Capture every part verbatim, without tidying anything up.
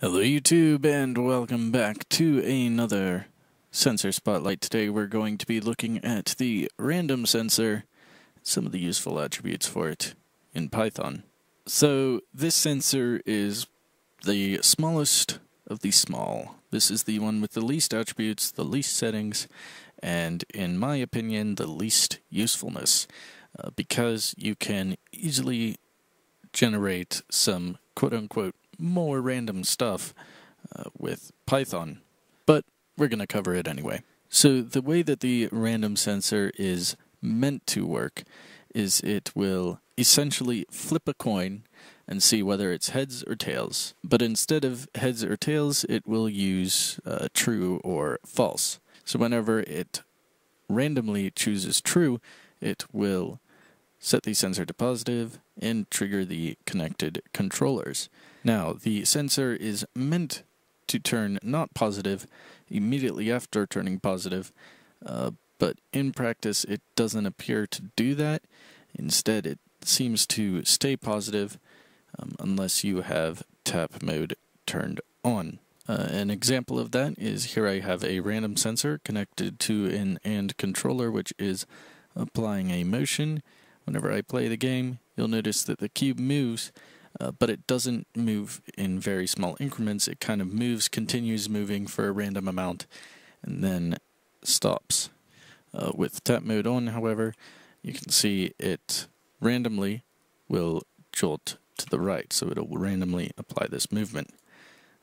Hello YouTube and welcome back to another Sensor Spotlight. Today we're going to be looking at the random sensor, some of the useful attributes for it in Python. So this sensor is the smallest of the small. This is the one with the least attributes, the least settings, and in my opinion the least usefulness uh, because you can easily generate some quote-unquote more random stuff uh, with Python, but we're going to cover it anyway. So the way that the random sensor is meant to work is it will essentially flip a coin and see whether it's heads or tails, but instead of heads or tails it will use uh, true or false. So whenever it randomly chooses true, it will set the sensor to positive, and trigger the connected controllers. Now, the sensor is meant to turn not positive immediately after turning positive, uh, but in practice it doesn't appear to do that. Instead, it seems to stay positive um, unless you have tap mode turned on. Uh, an example of that is here I have a random sensor connected to an AND controller, which is applying a motion. Whenever I play the game, you'll notice that the cube moves, uh, but it doesn't move in very small increments. It kind of moves, continues moving for a random amount, and then stops. Uh, with tap mode on, however, you can see it randomly will jolt to the right, so it'll randomly apply this movement.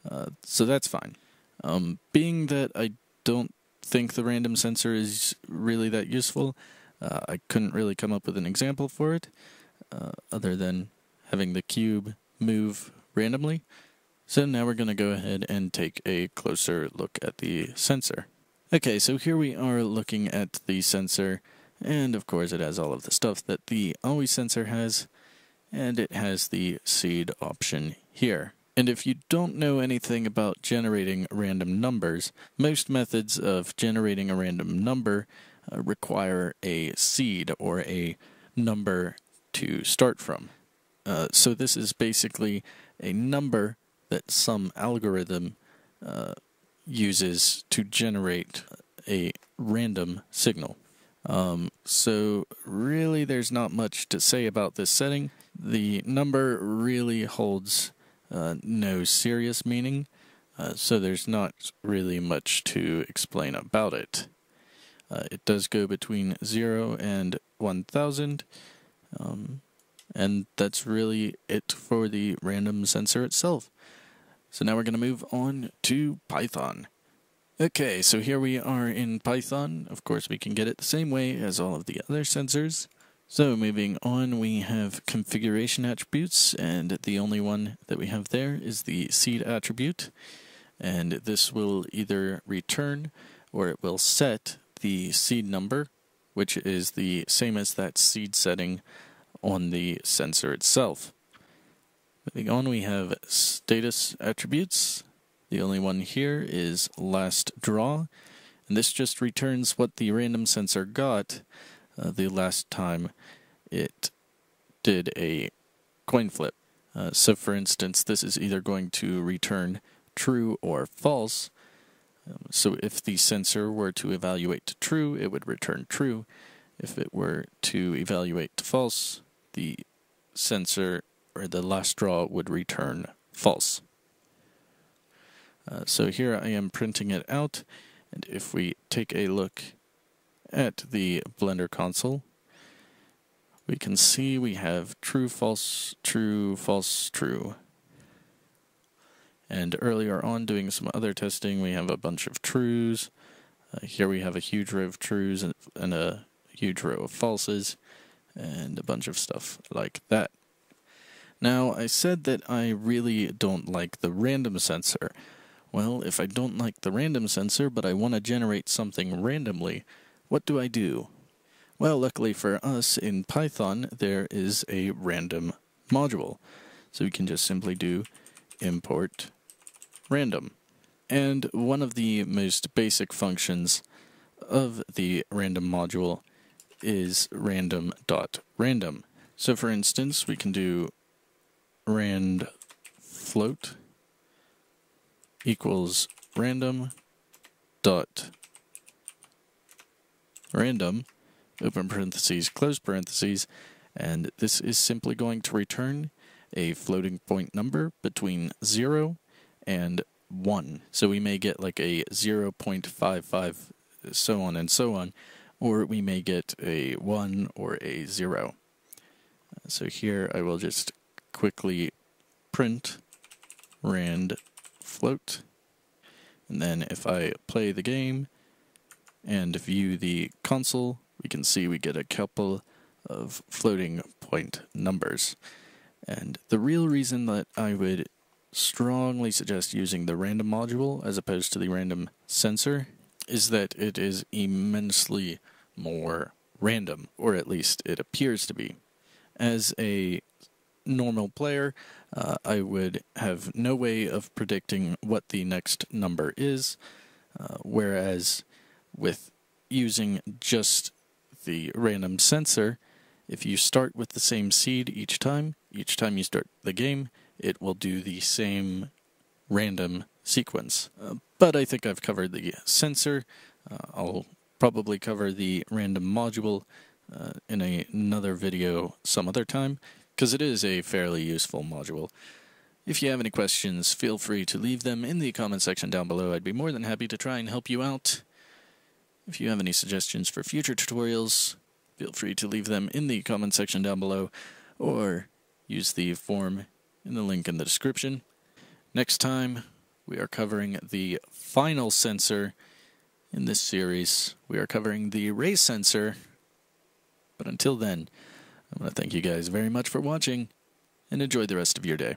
Uh, so that's fine. Um, being that I don't think the random sensor is really that useful, Uh, I couldn't really come up with an example for it, uh, other than having the cube move randomly. So now we're going to go ahead and take a closer look at the sensor. Okay, so here we are looking at the sensor, and of course it has all of the stuff that the always sensor has, and it has the seed option here. And if you don't know anything about generating random numbers, most methods of generating a random number Uh, require a seed or a number to start from. Uh, so this is basically a number that some algorithm uh, uses to generate a random signal. Um, so really there's not much to say about this setting. The number really holds uh, no serious meaning, uh, so there's not really much to explain about it. Uh, it does go between zero and one thousand, um, and that's really it for the random sensor itself. So now we're going to move on to Python. Okay, so here we are in Python. Of course, we can get it the same way as all of the other sensors. So moving on, we have configuration attributes, and the only one that we have there is the seed attribute, and this will either return or it will set the seed number, which is the same as that seed setting on the sensor itself. Moving on, we have status attributes. The only one here is last draw, and this just returns what the random sensor got uh, the last time it did a coin flip. Uh, so for instance, this is either going to return true or false. So if the sensor were to evaluate to true, it would return true. If it were to evaluate to false, the sensor or the last draw would return false. Uh, so here I am printing it out, and if we take a look at the Blender console, we can see we have true, false, true, false, true. And earlier on, doing some other testing, we have a bunch of trues. Uh, here we have a huge row of trues and, and a huge row of falses, and a bunch of stuff like that. Now, I said that I really don't like the random sensor. Well, if I don't like the random sensor, but I want to generate something randomly, what do I do? Well, luckily for us, in Python, there is a random module. So we can just simply do import random. And one of the most basic functions of the random module is random dot random. So for instance, we can do rand float, equals random dot random, open parentheses, close parentheses, and this is simply going to return a floating point number between zero and one. So we may get like a zero point five five, so on and so on, or we may get a one or a zero. So here I will just quickly print rand float, and then if I play the game and view the console, we can see we get a couple of floating point numbers. And the real reason that I would strongly suggest using the random module as opposed to the random sensor is that it is immensely more random, or at least it appears to be. As a normal player, uh, I would have no way of predicting what the next number is, uh, whereas with using just the random sensor, if you start with the same seed each time, each time you start the game, it will do the same random sequence. Uh, but I think I've covered the sensor. Uh, I'll probably cover the random module uh, in a, another video some other time, because it is a fairly useful module. If you have any questions, feel free to leave them in the comment section down below. I'd be more than happy to try and help you out. If you have any suggestions for future tutorials, feel free to leave them in the comment section down below, or use the form in the link in the description. Next time, we are covering the final sensor in this series. We are covering the ray sensor. But until then, I want to thank you guys very much for watching, and enjoy the rest of your day.